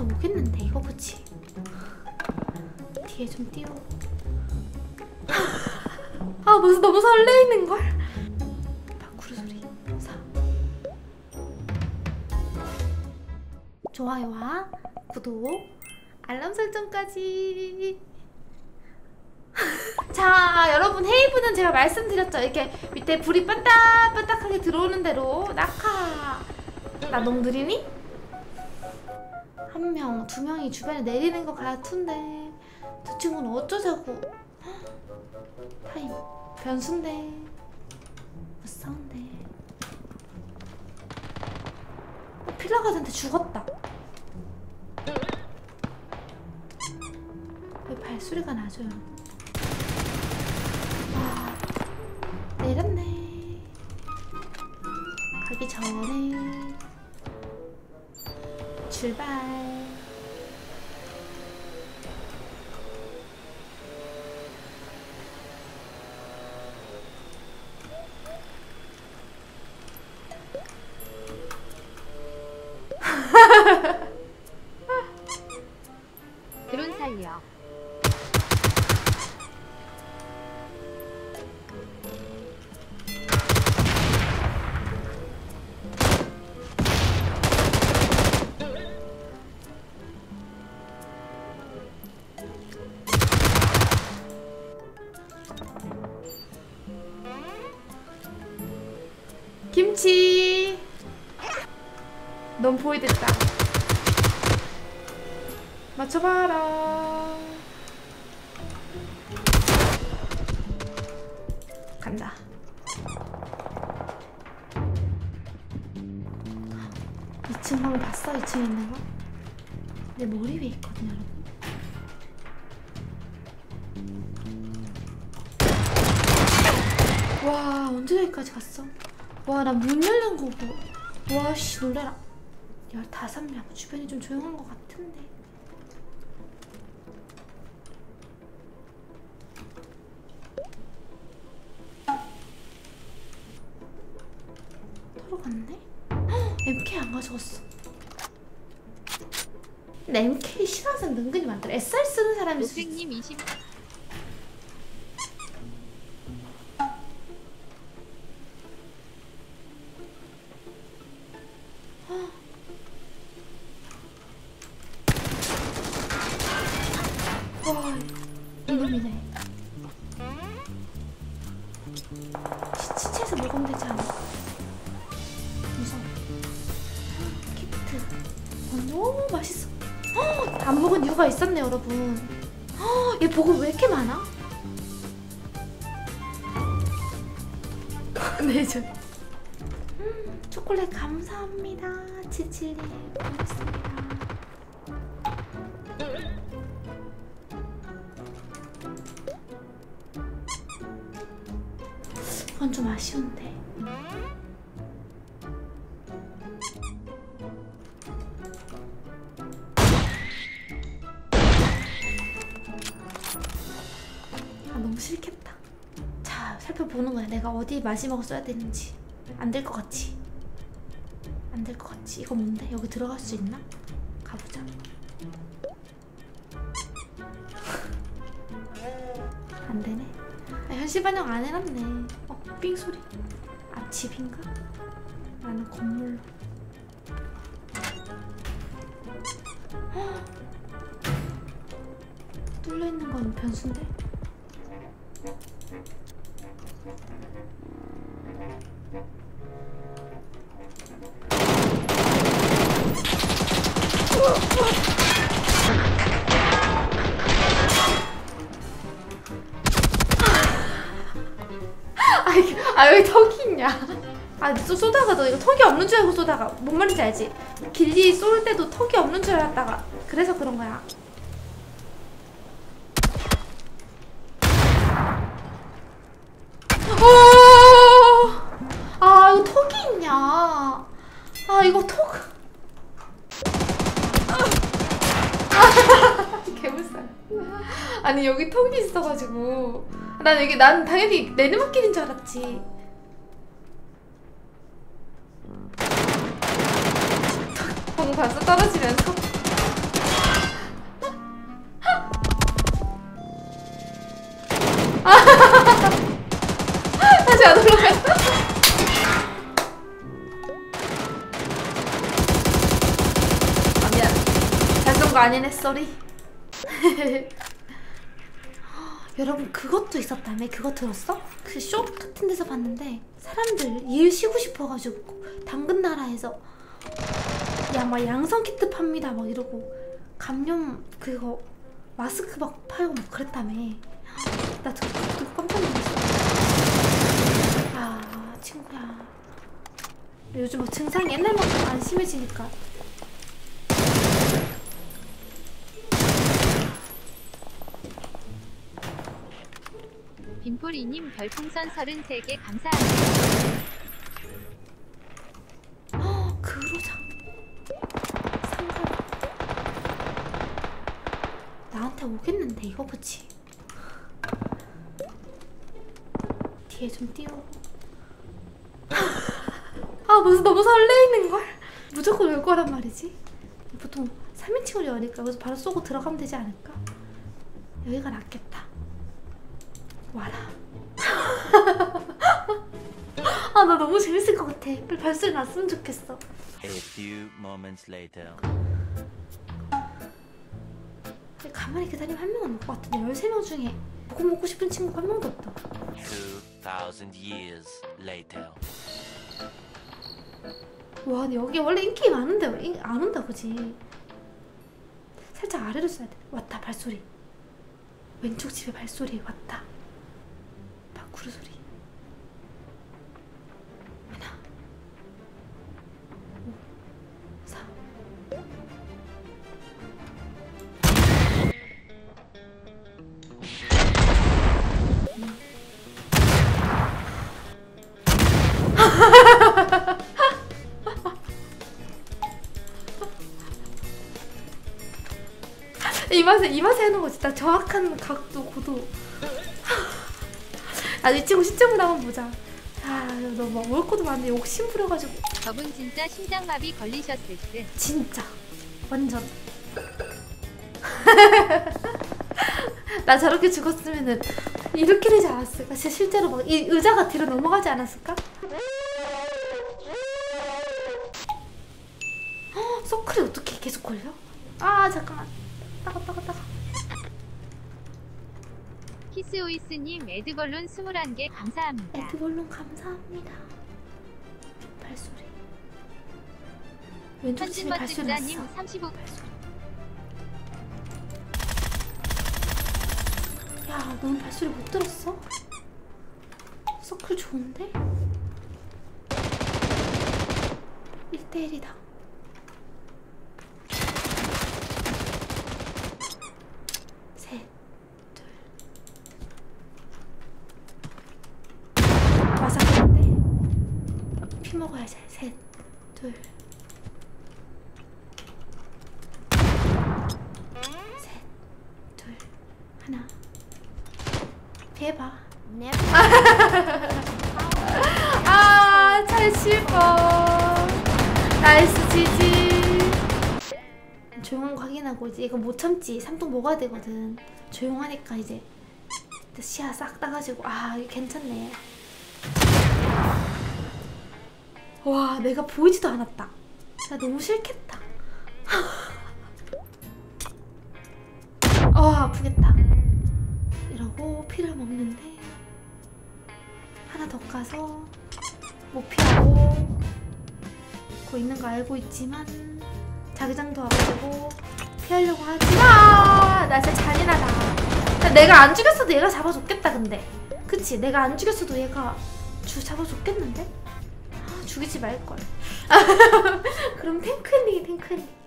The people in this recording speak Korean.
갔다 오겠는데 이거 그치? 뒤에 좀 띄워. 아 무슨 너무 설레이는걸? 파쿠르 소리 4 좋아요와 구독 알람 설정까지. 자 여러분 헤이브는 제가 말씀드렸죠. 이렇게 밑에 불이 반딱반딱하게 들어오는 대로 낙하. 나 너무 느리니? 한 명, 두 명이 주변에 내리는 거 같은데 저 친구는 어쩌자고. 타임 변수인데 못 싸운데. 필라가드한테 죽었다. 왜 발소리가 나죠? 와, 내렸네. 가기 전에 출발. 드론 살려. 김치. 넌 보이됐다. 맞춰봐라. 간다. 헉, 2층 방 봤어? 2층에 있는 거? 내 머리 위에 있거든요, 여러분. 와, 언제 여기까지 갔어? 와, 나 문 열린 거 봐. 와, 씨, 놀래라. 15명. 주변이 좀 조용한 거 같은데. 털어갔네? MK 안 가져갔어. 근데 MK 싫어하는 은근히 많더라. SR 쓰는 사람이. 고객님 20. 와, 이놈이네. 시체에서 먹으면 되지 않아? 무서워. 키트. 너무 맛있어. 안 먹은 이유가 있었네, 여러분. 얘 보고 왜 이렇게 많아? 네, 저. 초콜릿 감사합니다. 치치리 고맙습니다. 이건 좀 아쉬운데. 아, 너무 싫겠다. 자, 살펴보는 거야. 내가 어디 마지막으로 써야 되는지. 안 될 것 같지? 안 될 것 같지? 이거 뭔데? 여기 들어갈 수 있나? 가보자. 안 되네. 아, 현실 반영 안 해놨네. 삥 소리. 앞집인가? 나는 건물로. 헉! 뚫려있는 건 변수인데? 아, 여기 턱이 있냐? 아, 쏘다가 너 이거 턱이 없는 줄 알고 쏘다가. 뭔 말인지 알지? 길리 쏠 때도 턱이 없는 줄 알았다가. 그래서 그런 거야. 오! 아, 이거 턱이 있냐? 아, 이거 턱. 개불쌍. 아니, 여기 턱이 있어가지고. 난 여기, 난 당연히 내리막길인 줄 알았지. 방금 봤어? 떨어지면서? 다시 안 올라가요. 아 미안, 잘 쏜 거 아니네. 쏘리. 여러분 그것도 있었다며? 그거 들었어? 그 쇼 같은 데서 봤는데 사람들 일 쉬고 싶어가지고 당근 나라에서 야 막 양성 키트 팝니다 막 이러고 감염 그거 마스크 막 팔고 막 그랬다며. 나 듣고 깜짝 놀랐어. 아 친구야, 요즘 뭐 증상이 옛날만큼 안 심해지니까. 빈포리님 별풍선 33개 감사합니다. 어, 그로장 상관 나한테 오겠는데 이거 그치? 뒤에 좀 띄우고. 아 무슨 너무 설레이는걸? 무조건 올 거란 말이지? 보통 3인칭으로 여니까 그래서 바로 쏘고 들어가면 되지 않을까? 여기가 낫겠다. 와라. 아 나 너무 재밌을 것 같아. 빨리 발소리 났으면 좋겠어. A few moments later. 가만히 기다리면 한 명은 올 것 같은데 13명 중에 보고 먹고 싶은 친구가 한 명도 없다. 2000 years later. 와 근데 여기 원래 인기 많은데 안 온다 그지? 살짝 아래로 써야 돼. 왔다 발소리. 왼쪽 집에 발소리 왔다. 밖으로 소리. 하나, 5, 4. 이 맛에 하는 거 진짜 정확한 각도, 고도. 아, 이 친구 시점을 한번 보자. 아, 너 막 먹을 것도 많은데 욕심 부려가지고. 저분 진짜 심장마비 걸리셨을 듯. 진짜. 완전. 나 저렇게 죽었으면은 이렇게 되지 않았을까? 진짜 실제로 막 이 의자가 뒤로 넘어가지 않았을까? 헉, 서클이 어떻게 계속 걸려? 아, 잠깐만. 따가. 키스오이스님 에드벌룬 21개 감사합니다. 에드벌룬 감사합니다. 발소리. 왼쪽 집에 발소리 났어. 35 발소리. 야, 넌 발소리 못 들었어? 서클 좋은데? 1대1이다. 먹어야지. 3, 2, 1. 대박. 아, 잘 씹어. 나이스 지지. 조용한 거 확인하고 이제 이거 못 참지. 3통 먹어야 되거든. 조용하니까 이제 시야 싹 따가지고. 아, 이거 괜찮네. 와, 내가 보이지도 않았다. 나 너무 싫겠다. 아, 아프겠다. 이러고 피를 먹는데 하나 더 까서 못 피하고 그거 있는 거 알고 있지만 자기장도 와가지고 피하려고 하지마. 나 진짜 잔인하다. 내가 안 죽였어도 얘가 잡아줬겠다. 근데 그치? 내가 안 죽였어도 얘가 잡아줬겠는데? 죽이지 말걸. 그럼 탱크엔딩이 탱크엔딩.